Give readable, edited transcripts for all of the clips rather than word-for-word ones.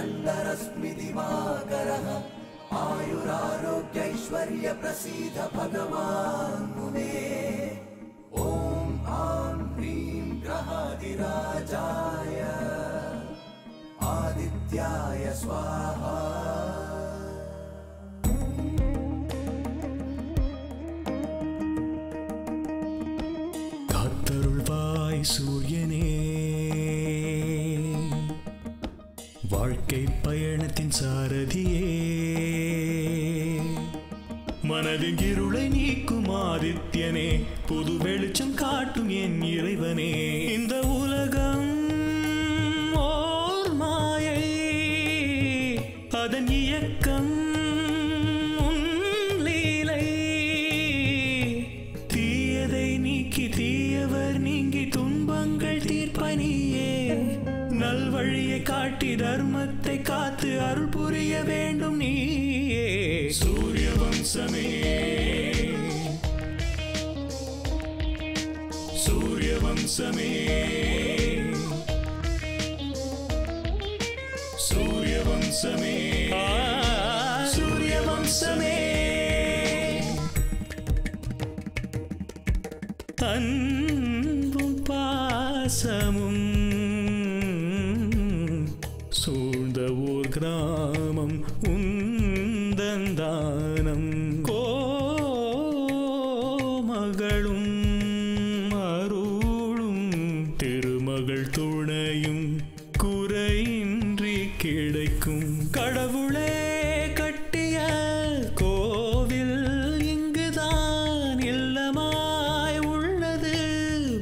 கண்டரஸ்மிதிவாகரஹ ஆயுராரோக்யைஸ்வர்ய பிரசீத பகவான் முனே. ஓம் ஆம் ஹ்ரீம் கிரஹாதிராஜாய ஆதித்யாய ஸ்வாஹா. காத்தருள்வாய் சூரியனே, வாழ்க்கை பயணத்தின் சாரதியே, மனதின் இருளை நீக்கும் ஆதித்யனே, புது வெளிச்சம் காட்டும் என் இறைவனே. இந்த உலகம் ஓர் மாயை, அதன் இயக்கம் லீலை. தீயதை நீக்கி தீயவர் நீங்கி துன்பங்கள் தீர்ப்பனியே, நல்வழியை காட்டி தர்மத்தை காத்து அருள் புரிய வேண்டும் நீயே. சூரியவம்சமே, சூரியவம்சமே, சூரியவம்சமே, சூரியவம்சமே. அன்பும் பாசமும் சூழ்ந்த ஊர் கிராமம் உந்தந்தானம், கோமகளும் அருளும் திருமகள் துணையும் குறையின்றி கிடைக்கும். கடவுளே கட்டிய கோவில் இங்குதான் இல்லமாய் உள்ளது,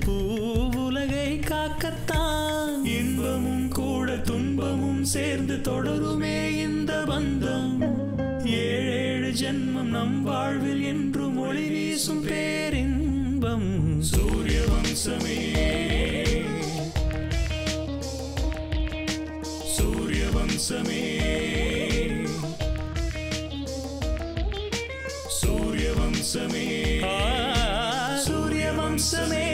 பூவுலகை காக்கத்தான் இன்பமும் துன்பமும் சேர்ந்து தொடருமே இந்த பந்தம். ஏழேழு ஜென்மம் நம் வாழ்வில் என்று ஒளி வீசும் பேரின்பம். சூரியவம்சமே, சூரியவம்சமே, சூரியவம்சமே, சூரியவம்சமே.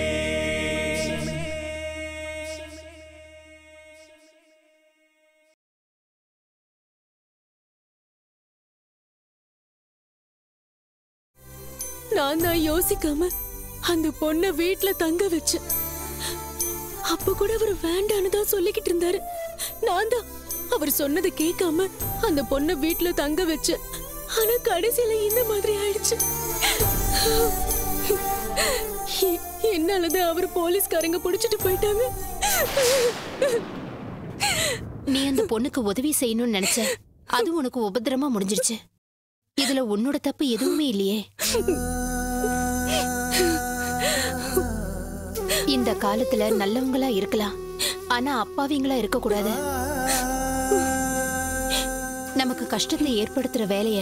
நான் யோசிக்காம அந்த பொண்ண வீட்டுல தங்க வச்ச, அப்ப கூட அவர் வேண்டான்னுதான் சொல்லிக்கிட்டு இருந்தாரு. நான் தான் அவர் சொன்னதை கேட்காம அந்த பொண்ண வீட்டுல தங்க வச்ச, ஆனா கடைசியில இந்த மாதிரி ஆயிடுச்சு. என்னாலதான் அவர் போலீஸ்காரங்க புடிச்சிட்டு போயிட்டாங்க. நீ அந்த பொண்ணுக்கு உதவி செய்யணும்னு நினைச்ச, அது உனக்கு உபத்திரமா முடிஞ்சிருச்சு. இதுல உன்னோட தப்பு எதுவுமே இல்லையே. இந்த காலத்துல நல்லவங்களா இருக்கலாம், ஆனா அப்பாவிங்களா இருக்க கூடாது. நமக்கு கஷ்டத்தை ஏற்படுத்துற வேலைய,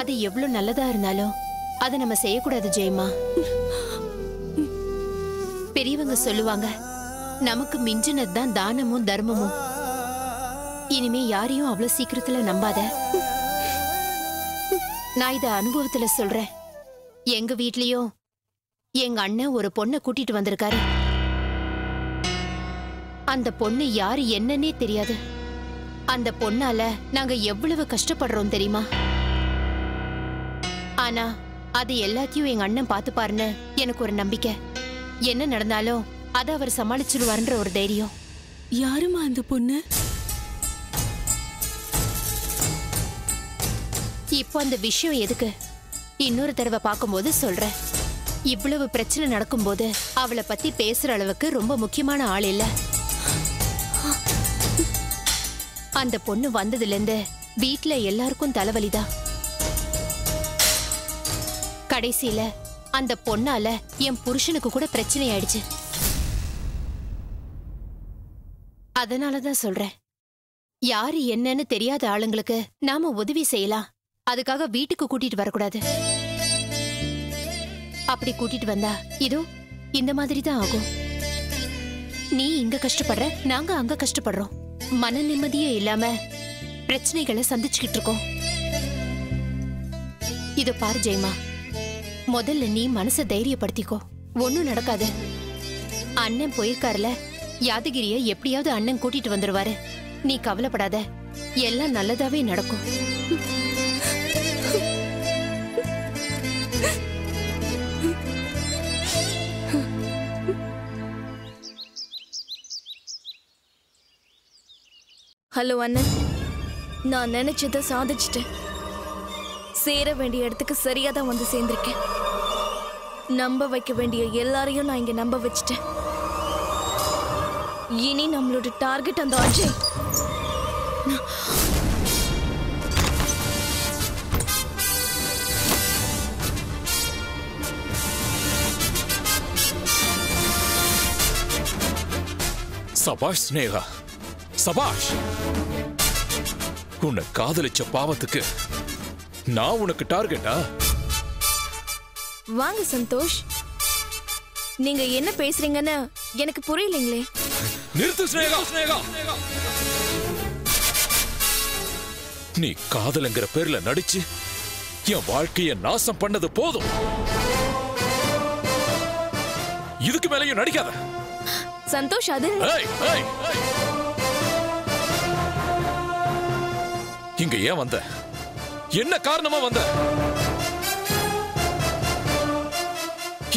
அது எவ்வளவு நல்லதா இருந்தாலும் அதை நம்ம செய்யக்கூடாது ஜெயம்மா. பெரியவங்க சொல்லுவாங்க, நமக்கு மிஞ்சினதுதான் தானமும் தர்மமும். இனிமே யாரையும் அவ்வளவு சீக்கிரத்துல நம்பாத. நான் இதை அனுபவத்துல சொல்றேன். எங்க வீட்லயும் எங்க அண்ணன் ஒரு பொண்ணை கூட்டிட்டு வந்திருக்காரு. அந்த பொண்ணு யாரு என்னன்னே தெரியாது. அந்த பொண்ணால நாங்க எவ்வளவு கஷ்டப்படுறோம் தெரியுமா? ஆனா அது எல்லாத்தையும் எங்க அண்ணன் பாத்துப்பாருன்னு எனக்கு ஒரு நம்பிக்கை. என்ன நடந்தாலும் அதை அவர் சமாளிச்சிருவாருன்ற ஒரு தைரியம். யாருமா அந்த பொண்ணு? இப்போ அந்த விஷயம் எதுக்கு, இன்னொரு தடவை பார்க்கும்போது சொல்றேன். இவ்வளவு பிரச்சனை நடக்கும்போது அவளை பத்தி பேசுற அளவுக்கு ரொம்ப முக்கியமான ஆள் இல்ல. அந்த பொண்ணு வந்ததுல இருந்து வீட்டுல எல்லாருக்கும் தலைவலிதான். கடைசியில அந்த பொண்ணால என் புருஷனுக்கு கூட பிரச்சனை ஆயிடுச்சு. அதனாலதான் சொல்றேன், யாரு என்னன்னு தெரியாத ஆளுங்களுக்கு நாம உதவி செய்யலாம். அதுக்காக வீட்டுக்கு கூட்டிட்டு வரக்கூடாது. அப்படி கூட்டிட்டு வந்தா இதோ இந்த மாதிரி தான் ஆகும். நீ இங்க கஷ்டப்படுற, நாங்க அங்க கஷ்டப்படுறோம். மன நிம்மதியே இல்லாம பிரச்சனைகளை சந்திச்சுக்கிட்டு இருக்கோம். இத பாரு ஜெயமா, முதல்ல நீ மனசை தைரியப்படுத்திக்கோ, ஒன்னும் நடக்காது. அண்ணன் போயிருக்காருல, யாதகிரிய எப்படியாவது அண்ணன் கூட்டிட்டு வந்துருவாரு. நீ கவலைப்படாத, எல்லாம் நல்லதாவே நடக்கும். ஹலோ அண்ணன், நான் நினைச்சதை சாதிச்சிட்டேன். சேர வேண்டிய இடத்துக்கு சரியா தான் வந்து சேர்ந்திருக்கேன். நம்ப வைக்க வேண்டிய எல்லாரையும் நான் இங்க நம்ப வச்சிட்டேன். இனி நம்மளோட டார்கெட் அந்த அஜய். சபாஷ் ஸ்னேகா, சபாஷ். உன்னை காதலிச்ச பாவத்துக்கு நான் உனக்கு டார்கெட்டா? வாங்க சந்தோஷ், நீங்க என்ன பேசுறீங்கன்னு எனக்கு புரியலீங்களே. நிறுத்து ஸ்னேகா, ஸ்னேகா. நீ காதலங்கிற பேர்ல நடிச்சு என் வாழ்க்கையை நாசம் பண்ணது போதும். இதுக்கு மேலயும் நடிக்காத சந்தோஷ். அது இங்க ஏன் வந்த? என்ன காரணமா வந்த?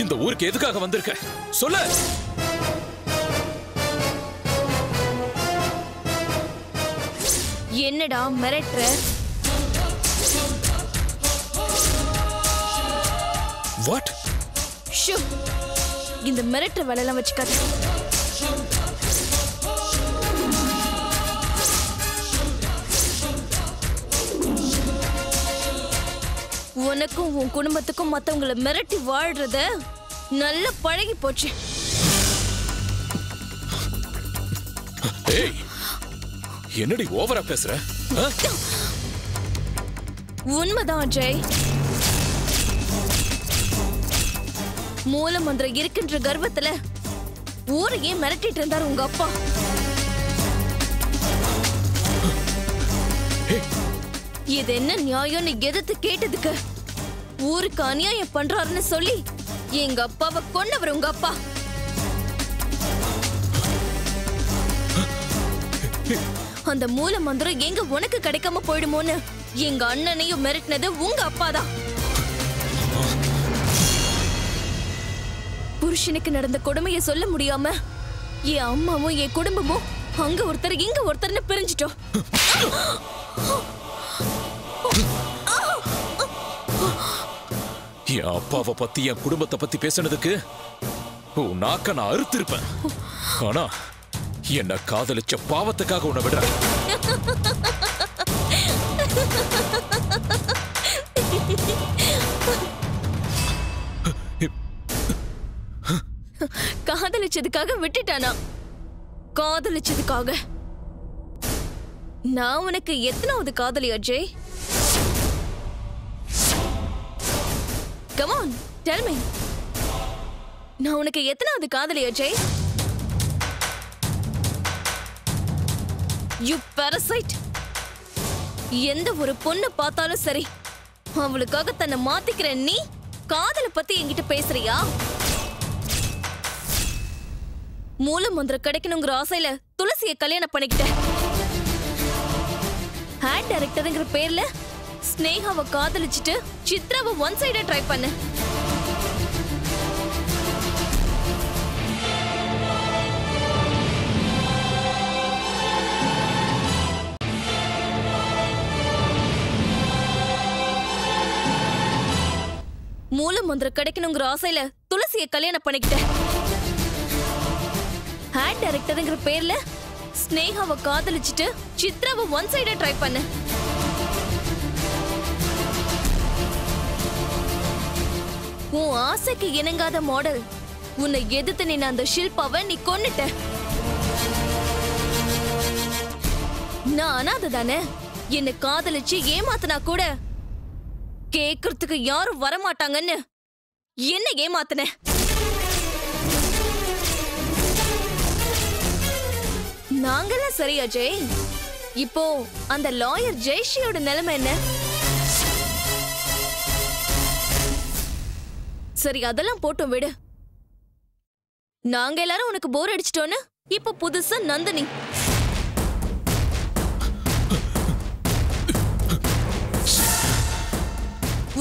இந்த ஊருக்கு எதுக்காக வந்திருக்க சொல்ல? என்னடா மிரட்ற? வாட்? ஷூ, இந்த மிரட்ற வேலையெல்லாம் வச்சுக்காத. உனக்கும் உன் குடும்பத்துக்கும் மற்றவங்களை மிரட்டி வாழ்றத நல்லா பழகி போச்சு. என்னடி ஓவரா பேசுற? உண்மைதான் அஜய், மூலமந்திரம் இருக்கின்ற கர்வத்துல ஊரையே மிரட்டிட்டு இருந்தாரு உங்க அப்பா. இது என்ன நியாயம்னு எதிர்த்து கேட்டதுக்கு ஊருக்கு அநியாயம் பண்றாருன்னு சொல்லி எங்க அப்பாவை கொண்டவர் உங்க அப்பா. அந்த மூல மந்திரம் எங்க உனக்கு கிடைக்காம போயிடுமோன்னு எங்க அண்ணனையும் மிரட்டினது உங்க அப்பாதான். புருஷனுக்கு நடந்த கொடுமையை சொல்ல முடியாம என் அம்மாவும் என் குடும்பமும் அங்க ஒருத்தர் இங்க ஒருத்தர்னு பிரிஞ்சிட்டோம். என் அப்பாவை பத்தி என் குடும்பத்தை பத்தி பேசினதுக்கு நாக்க நான் அறுத்திருப்பேன். ஆனா என்ன காதலிச்ச பாவத்துக்காக உன்னை விடுற. காதலிச்சதுக்காக விட்டுட்டானா? காதலிச்சதுக்காக நான் உனக்கு எத்தனாவது காதலி Ajay? Come on, tell me. நான் உனக்கு எத்தனாவது காதலி அஜய்? You parasite. எந்த ஒரு பொண்ணு பார்த்தாலும் சரி அவளுக்காக தன்னை மாத்திக்கிற நீ காதலை பத்தி என்கிட்ட பேசுறியா? மூல மந்திரம் கிடைக்கணுங்கிற ஆசையில துளசியை கல்யாணம் பண்ணிக்கிட்ட. ஹேட் டைரக்டர்ங்கிற பேர்ல ஸ்னேகாவை காதலிச்சுட்டு சித்ராவை ஒன் சைடா ட்ரை பண்ண. மூல மந்திரம் கிடைக்கணுங்கிற ஆசையில துளசியை கல்யாணம் பண்ணிக்கிட்ட. ஹேட் டைரக்டர்ங்கிற பேர்ல ஸ்னேகாவை காதலிச்சுட்டு சித்ராவை ஒன் சைடா ட்ரை பண்ண. உன் ஆசைக்கு இணங்காத மாடல் உன்னை எதிர்த்து நின்ன அந்த ஷில்பாவை நீ கொன்னுட்ட. நான் அனாதை தானே? என்னை காதலிச்சு ஏமாத்தினா கூட கேக்குறதுக்கு யாரும் வரமாட்டாங்கன்னு என்ன ஏமாத்தின. நாங்கெல்லாம் சரியா ஜெய்? இப்போ அந்த லாயர் ஜெய்ஷியோட நிலைமை என்ன? சரி, அதெல்லாம் போட்டோம் விடு. நாங்க எல்லாரும் உனக்கு போர் அடிச்சிட்டோன்னு இப்ப புதுசா நந்தினி.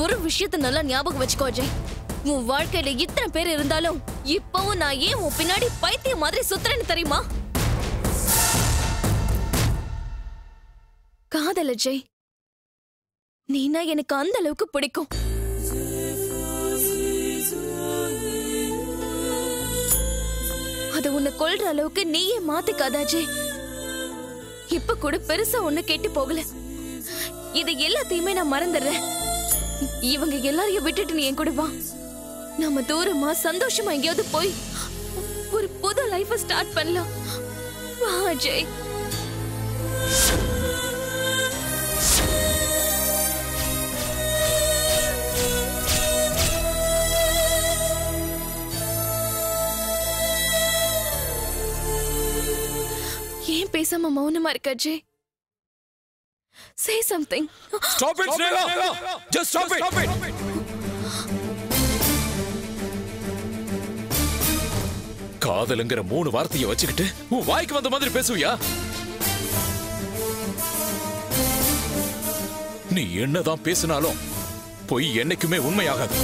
ஒரு விஷயத்தை நல்லா ஞாபகம் வச்சுக்கோ அஜய். உன் வாழ்க்கையில இத்தனை பேர் இருந்தாலும் இப்பவும் நான் ஏன் உன் பின்னாடி பைத்தியம் மாதிரி சுத்துறேன்னு தெரியுமா? காதல் அஜய், நீனா எனக்கு அந்த அளவுக்கு பிடிக்கும். அத உன்னை கொல்ற அளவுக்கு நீயே மாத்திக்காத அஜய். இப்ப கூட பெருசா ஒண்ணு கெட்டு போகல. இது எல்லாத்தையுமே நான் மறந்துடுறேன். இவங்க எல்லாரையும் விட்டுட்டு நீ என் கூட வா. நம்ம தூரமா சந்தோஷமா எங்கேயாவது போய் ஒரு புது லைஃப ஸ்டார்ட் பண்ணலாம். வா அஜய். ஏன் பேசாம மௌனமா இருக்க Ajay? Say something. Stop it, Sneva! Just stop it! காதலுங்கிற மூணு வார்த்தையை வச்சுக்கிட்டு உன் வாய்க்கு வந்த மாதிரி பேசுவியா? நீ என்னதான் பேசினாலும் பொய் என்னைக்குமே உண்மையாகாது.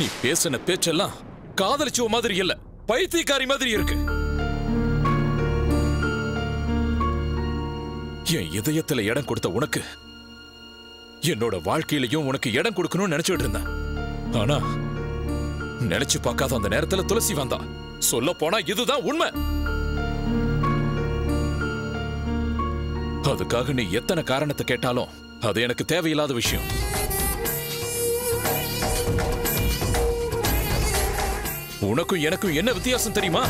நீ பேசின பேச்செல்லாம் காதலிச்ச மாதிரி இல்ல, பைத்தியக்காரி மாதிரி இருக்கு. என் இதயத்துல இடம் கொடுத்த உனக்கு என்னோட வாழ்க்கையிலையும் உனக்கு இடம் கொடுக்கணும்னு நினைச்சிட்டு இருந்தேன். ஆனா நினைச்சு பார்க்காத அந்த நேரத்துல துளசி வந்தா. சொல்ல போனா இதுதான் உண்மை. அதுக்காக நீ எத்தனை காரணத்தை கேட்டாலும் அது எனக்கு தேவையில்லாத விஷயம். உனக்கும் எனக்கும் என்ன வித்தியாசம் தெரியுமா?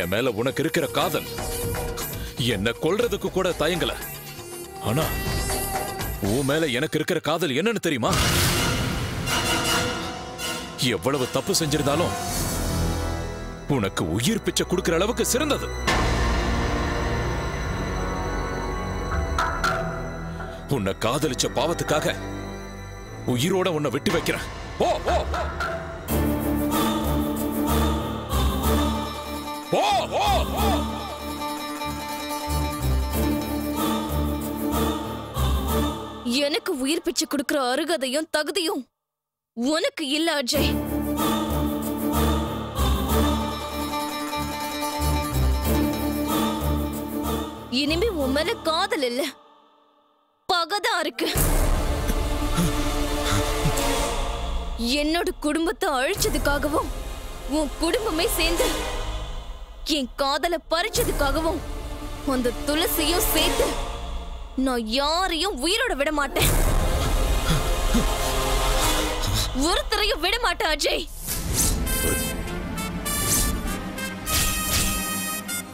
என் மேல உனக்கு இருக்கிற காதல் என்ன கொல்றதுக்கு கூட தயங்கல. ஆனா உன் மேல எனக்கு இருக்கிற காதல் என்னன்னு தெரியுமா? எவ்வளவு தப்பு செஞ்சிருந்தாலும் உனக்கு உயிர் பிச்சை கொடுக்கிற அளவுக்கு சிறந்தது. உன்னை காதலிச்ச பாவத்துக்காக உயிரோட உன்னை விட்டு வைக்கிறேன். ஓ ஓ ஓ எனக்கு உயிர் பிச்சு கொடுக்கிற அருகதையும் தகுதியும் உனக்கு இல்ல அஜய். இனிமே உன் மேல காதல் இல்ல, பகதா இருக்கு. என்னோட குடும்பத்தை அழிச்சதுக்காகவும் உன் குடும்பமே சேர்ந்து என் காதலை பறிச்சதுக்காகவும் அந்த துளசியும் சேர்த்து நான் யாரையும் உயிரோட விட மாட்டேன். ஒருத்தரையும் விட மாட்டேன் அஜய்.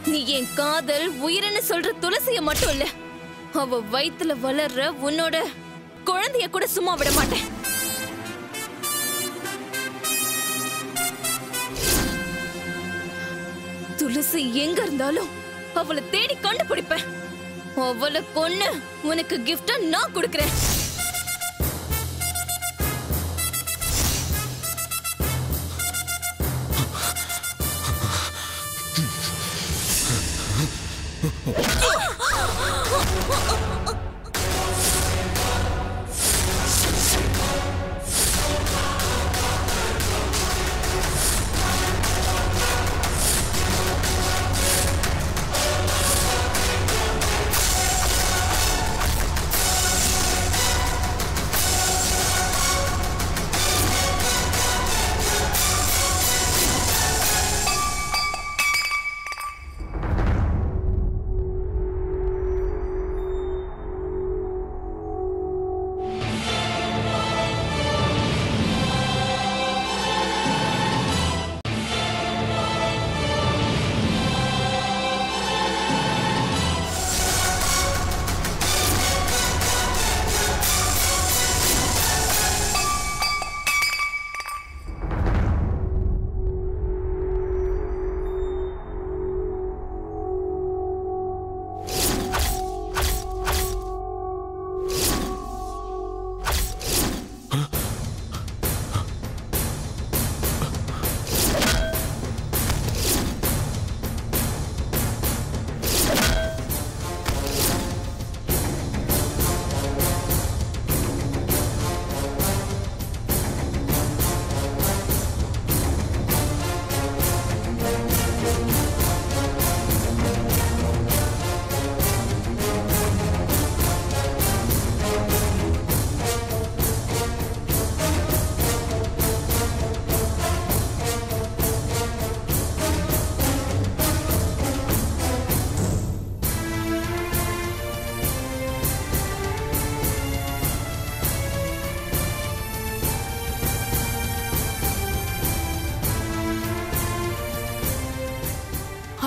நீ என் காதல் உயிர்னு சொல்ற துளசிய மட்டும் இல்ல, அவ வயித்துல வளர்ற உன்னோட குழந்தைய கூட சும்மா விட மாட்டேன். துளசி எங்க இருந்தாலும் அவளை தேடி கண்டுபிடிப்பேன். அவளை கொன்னு உனக்கு கிஃப்டா நான் கொடுக்கிறேன்.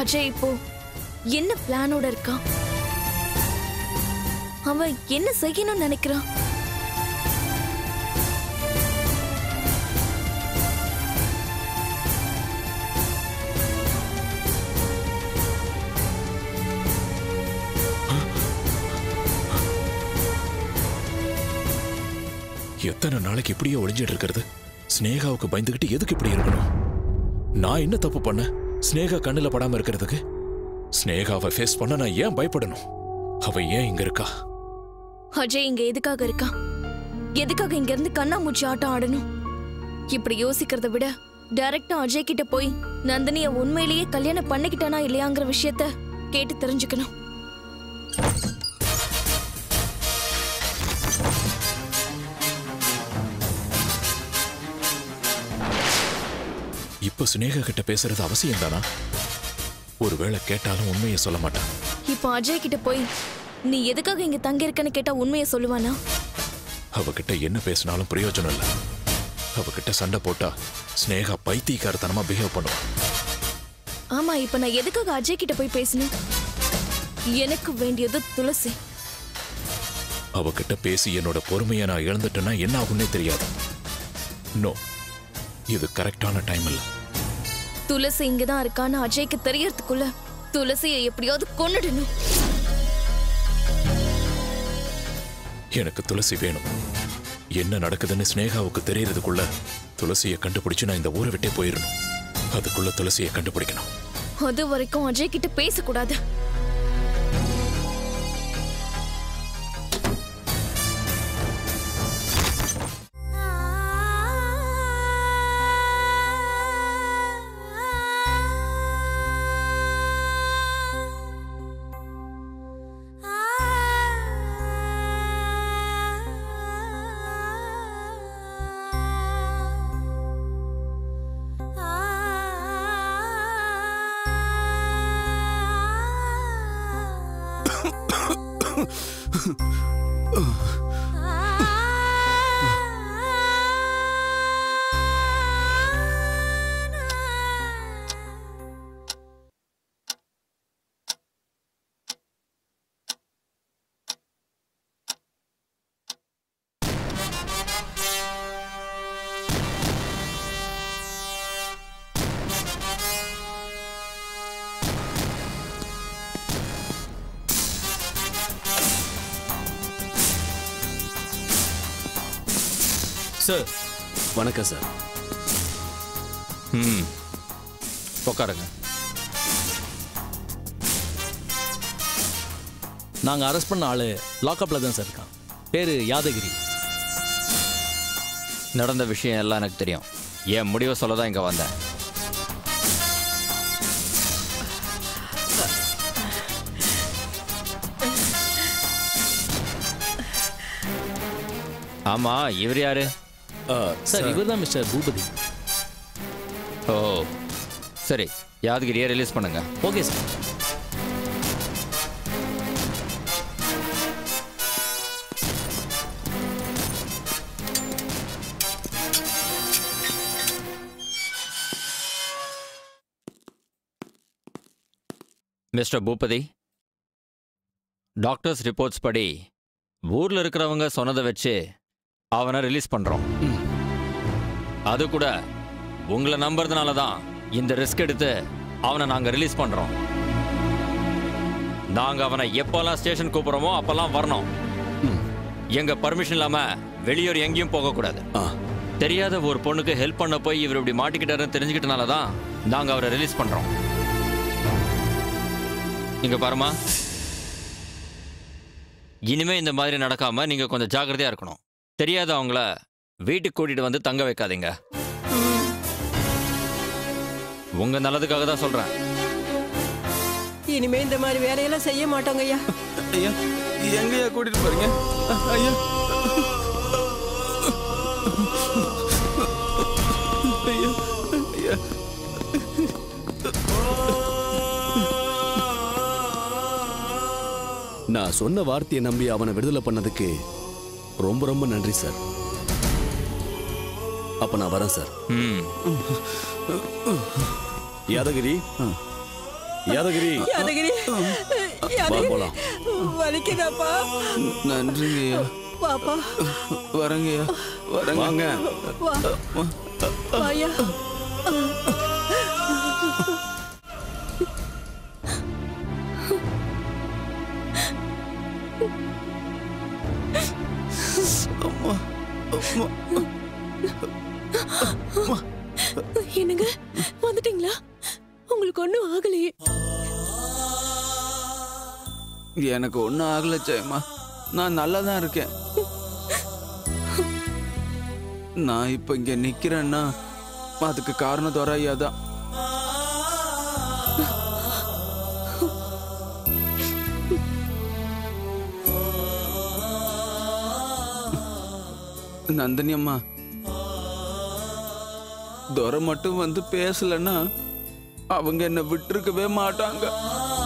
அஜய் இப்போ என்ன பிளானோட இருக்கான்? அவன் என்ன செய்யணும்னு நினைக்கிறான்? எத்தனை நாளைக்கு இப்படியே ஒளிஞ்சிட்டு இருக்கிறது? ஸ்னேகாவுக்கு பயந்துகிட்டு எதுக்கு இப்படி இருக்கணும்? நான் என்ன தப்பு பண்ண ஸ்னேகா கண்ணில் படாம இருக்கிறதுக்கு? ஸ்னேகாவை ஃபேஸ் பண்ண நான் ஏன் பயப்படணும்? அவ ஏன் இங்க இருக்கா? அஜய் இங்க எதுக்காக இருக்கா? எதுக்காக இங்க இருந்து கண்ணாமூச்சி ஆட்டம் ஆடணும்? இப்படி யோசிக்கிறத விட டைரக்டா அஜய் கிட்ட போய் நந்தினிய உண்மையிலேயே கல்யாணம் பண்ணிக்கிட்டானா இல்லையாங்கிற விஷயத்த கேட்டு தெரிஞ்சுக்கணும். இப்ப சுனேகா கிட்ட பேசுறது அவசியம் தானா? ஒருவேளை கேட்டாலும் உண்மையை சொல்ல மாட்டான். இப்ப அஜய் கிட்ட போய் நீ எதுக்காக இங்க தங்கி இருக்கன்னு கேட்டா உண்மையை சொல்லுவானா? அவகிட்ட என்ன பேசினாலும் பிரயோஜனம் இல்லை. அவகிட்ட சண்டை போட்டா ஸ்னேகா பைத்தியக்காரத்தனமா பிஹேவ் பண்ணுவா. ஆமா, இப்ப நான் எதுக்காக அஜய் கிட்ட போய் பேசணும்? எனக்கு வேண்டியது துளசி. அவகிட்ட பேசி என்னோட பொறுமையை நான் இழந்துட்டேன்னா என்ன ஆகும்னே தெரியாது. நோ, இது கரெக்டான டைம் இல்ல. துளசி இங்கதான் இருக்கான்னு அஜய்க்கு தெரியறதுக்குள்ள துளசியை எப்படியாவது கொன்னுடணும். எனக்கு துளசி வேணும். என்ன நடக்குதுன்னு ஸ்னேகாவுக்கு தெரியறதுக்குள்ள துளசியை கண்டுபிடிச்சு நான் இந்த ஊரை விட்டே போயிடணும். அதுக்குள்ள துளசியை கண்டுபிடிக்கணும். அது வரைக்கும் அஜய் கிட்ட பேசக்கூடாது. சார் வணக்கம் சார். உட்காருங்க. நாங்கள் அரெஸ்ட் பண்ண ஆள் லாக்அப்பில் தான் சார் இருக்கான். பேர் யாதகிரி. நடந்த விஷயம் எல்லாம் எனக்கு தெரியும். என் முடிவை சொல்ல தான் இங்கே வந்தேன். ஆமாம், இவர் யாரு? சார் இவர் தான் மிஸ்டர் பூபதி. ஓ சரி, யாதகிரியை ரிலீஸ் பண்ணுங்க. Okay sir. Mister Boopathi, doctors reports படி ஊரில் இருக்கிறவங்க சொன்னதை வச்சு அவனை ரிலீஸ் பண்ணுறோம். அது கூட உங்களை நம்புறதுனால தான் இந்த ரிஸ்க் எடுத்து அவனை நாங்கள் ரிலீஸ் பண்ணுறோம். நாங்கள் அவனை எப்போல்லாம் ஸ்டேஷன் கூப்பிட்றோமோ அப்போல்லாம் வரணும். எங்கள் பர்மிஷன் இல்லாமல் வெளியூர் எங்கேயும் போகக்கூடாது. தெரியாத ஒரு பொண்ணுக்கு ஹெல்ப் பண்ண போய் இவர் இப்படி மாட்டிக்கிட்டாருன்னு தெரிஞ்சுக்கிட்டனால தான் நாங்கள் அவரை ரிலீஸ் பண்ணுறோம். இங்கே பாருமா, இனிமேல் இந்த மாதிரி நடக்காமல் நீங்கள் கொஞ்சம் ஜாக்கிரதையாக இருக்கணும். தெரியாதவங்கள வீட்டுக்கு கூட்டிட்டு வந்து தங்க வைக்காதீங்க. உங்க நல்லதுக்காக தான் சொல்றேன். இனிமே இந்த மாதிரி வேலையெல்லாம் செய்ய மாட்டோங்க ஐயா. ஐயா எங்கயா கூட்டிட்டு போறீங்க? ஐயா நான் சொன்ன வார்த்தையை நம்பி அவனை விடுதலை பண்ணதுக்கு ரொம்ப ரொம்ப நன்றி சார். அப்ப நான் வரேன் சார். யாதகிரி, யாதகிரி யாதகிரி வலிக்குதாப்பா? நன்றிங்கய்யா. பாப்பா வரங்கய்யா, வரங்க. என்னங்க வந்துட்டீங்களா? உங்களுக்கு ஒன்னும் ஆகலையே? எனக்கு ஒன்னும் ஆகல ஜெயம்மா, நான் நல்லாதான் இருக்கேன். நான் இப்ப இங்க நிக்கிறேன்னா அதுக்கு காரணம் தோராயாதான். நந்தினி அம்மா, துரை மட்டும் வந்து பேசலன்னா அவங்க என்னை விட்டுருக்கவே மாட்டாங்க.